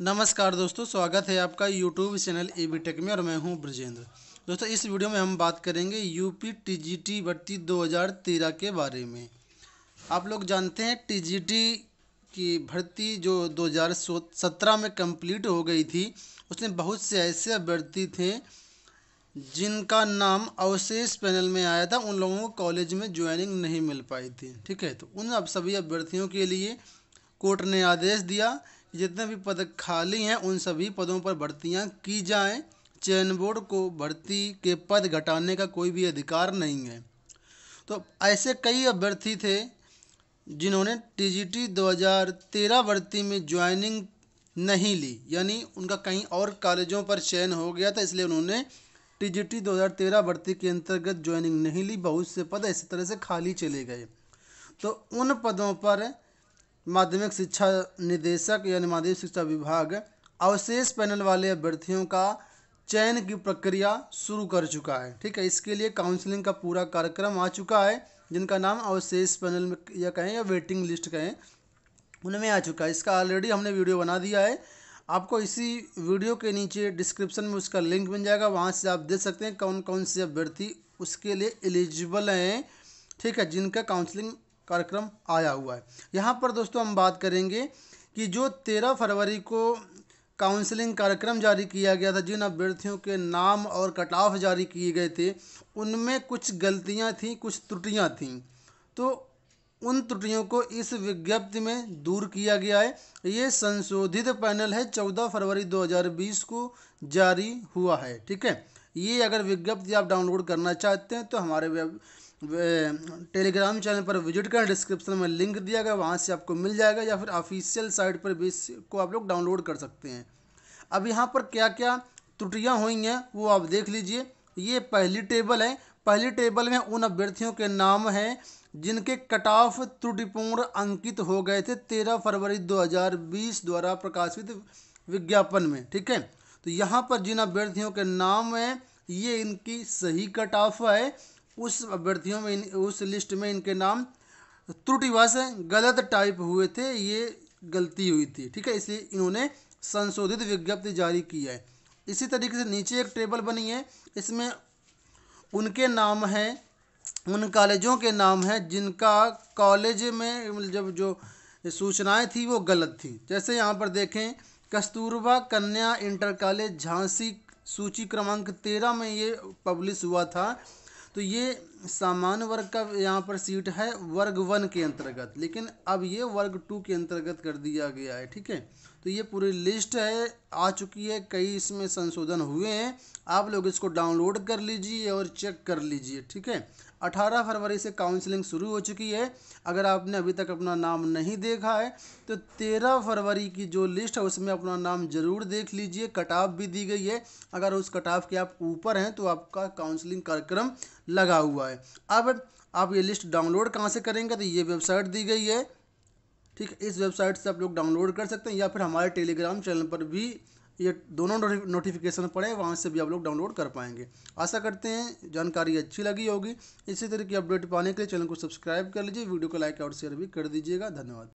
नमस्कार दोस्तों, स्वागत है आपका यूट्यूब चैनल एबीटेक में और मैं हूं ब्रजेंद्र। दोस्तों, इस वीडियो में हम बात करेंगे यूपी टीजीटी भर्ती 2013 के बारे में। आप लोग जानते हैं टीजीटी की भर्ती जो 2017 में कंप्लीट हो गई थी, उसमें बहुत से ऐसे अभ्यर्थी थे जिनका नाम अवशेष पैनल में आया था, उन लोगों को कॉलेज में ज्वाइनिंग नहीं मिल पाई थी। ठीक है, तो उन अब सभी अभ्यर्थियों के लिए कोर्ट ने आदेश दिया, जितने भी पद खाली हैं उन सभी पदों पर भर्तियां की जाएं। चयन बोर्ड को भर्ती के पद घटाने का कोई भी अधिकार नहीं है। तो ऐसे कई अभ्यर्थी थे जिन्होंने टीजीटी 2013 भर्ती में ज्वाइनिंग नहीं ली, यानी उनका कहीं और कॉलेजों पर चयन हो गया था, इसलिए उन्होंने टीजीटी 2013 भर्ती के अंतर्गत ज्वाइनिंग नहीं ली। बहुत से पद इसी तरह से खाली चले गए। तो उन पदों पर माध्यमिक शिक्षा निदेशक यानी माध्यमिक शिक्षा विभाग अवशेष पैनल वाले अभ्यर्थियों का चयन की प्रक्रिया शुरू कर चुका है। ठीक है, इसके लिए काउंसलिंग का पूरा कार्यक्रम आ चुका है। जिनका नाम अवशेष पैनल में या कहें या वेटिंग लिस्ट कहें, उनमें आ चुका है। इसका ऑलरेडी हमने वीडियो बना दिया है, आपको इसी वीडियो के नीचे डिस्क्रिप्शन में उसका लिंक मिल जाएगा, वहाँ से आप देख सकते हैं कौन कौन से अभ्यर्थी उसके लिए एलिजिबल हैं। ठीक है, जिनका काउंसलिंग कार्यक्रम आया हुआ है। यहाँ पर दोस्तों हम बात करेंगे कि जो 13 फरवरी को काउंसलिंग कार्यक्रम जारी किया गया था, जिन अभ्यर्थियों के नाम और कट ऑफ जारी किए गए थे, उनमें कुछ गलतियाँ थीं, कुछ त्रुटियाँ थीं, तो उन त्रुटियों को इस विज्ञप्ति में दूर किया गया है। ये संशोधित पैनल है, 14 फरवरी 2020 को जारी हुआ है। ठीक है, ये अगर विज्ञप्ति आप डाउनलोड करना चाहते हैं तो हमारे टेलीग्राम चैनल पर विजिट करें, डिस्क्रिप्शन में लिंक दिया गया, वहाँ से आपको मिल जाएगा, या फिर ऑफिशियल साइट पर भी इसको आप लोग डाउनलोड कर सकते हैं। अब यहाँ पर क्या क्या त्रुटियाँ हुई हैं वो आप देख लीजिए। ये पहली टेबल है, पहली टेबल में उन अभ्यर्थियों के नाम हैं जिनके कट ऑफ त्रुटिपूर्ण अंकित हो गए थे 13 फरवरी 2020 द्वारा प्रकाशित विज्ञापन में। ठीक है, तो यहाँ पर जिन अभ्यर्थियों के नाम हैं ये इनकी सही कट ऑफ है। उस अभ्यर्थियों में उस लिस्ट में इनके नाम त्रुटिवश गलत टाइप हुए थे, ये गलती हुई थी। ठीक है, इसलिए इन्होंने संशोधित विज्ञप्ति जारी की है। इसी तरीके से नीचे एक टेबल बनी है, इसमें उनके नाम हैं, उन कॉलेजों के नाम हैं जिनका कॉलेज में जब जो सूचनाएं थी वो गलत थी। जैसे यहाँ पर देखें, कस्तूरबा कन्या इंटर कॉलेज झांसी सूची क्रमांक 13 में ये पब्लिश हुआ था, तो ये सामान्य वर्ग का यहाँ पर सीट है, वर्ग 1 के अंतर्गत, लेकिन अब ये वर्ग 2 के अंतर्गत कर दिया गया है। ठीक है, तो ये पूरी लिस्ट है, आ चुकी है, कई इसमें संशोधन हुए हैं, आप लोग इसको डाउनलोड कर लीजिए और चेक कर लीजिए। ठीक है, 18 फरवरी से काउंसलिंग शुरू हो चुकी है। अगर आपने अभी तक अपना नाम नहीं देखा है तो 13 फरवरी की जो लिस्ट है उसमें अपना नाम ज़रूर देख लीजिए। कट ऑफ भी दी गई है, अगर उस कट ऑफ के आप ऊपर हैं तो आपका काउंसलिंग कार्यक्रम लगा हुआ है। अब आप ये लिस्ट डाउनलोड कहाँ से करेंगे, तो ये वेबसाइट दी गई है। ठीक है, इस वेबसाइट से आप लोग डाउनलोड कर सकते हैं, या फिर हमारे टेलीग्राम चैनल पर भी ये दोनों नोटिफिकेशन पड़े, वहाँ से भी आप लोग डाउनलोड कर पाएंगे। आशा करते हैं जानकारी अच्छी लगी होगी। इसी तरह की अपडेट पाने के लिए चैनल को सब्सक्राइब कर लीजिए, वीडियो को लाइक और शेयर भी कर दीजिएगा। धन्यवाद।